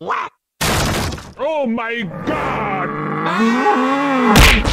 What? Oh my God!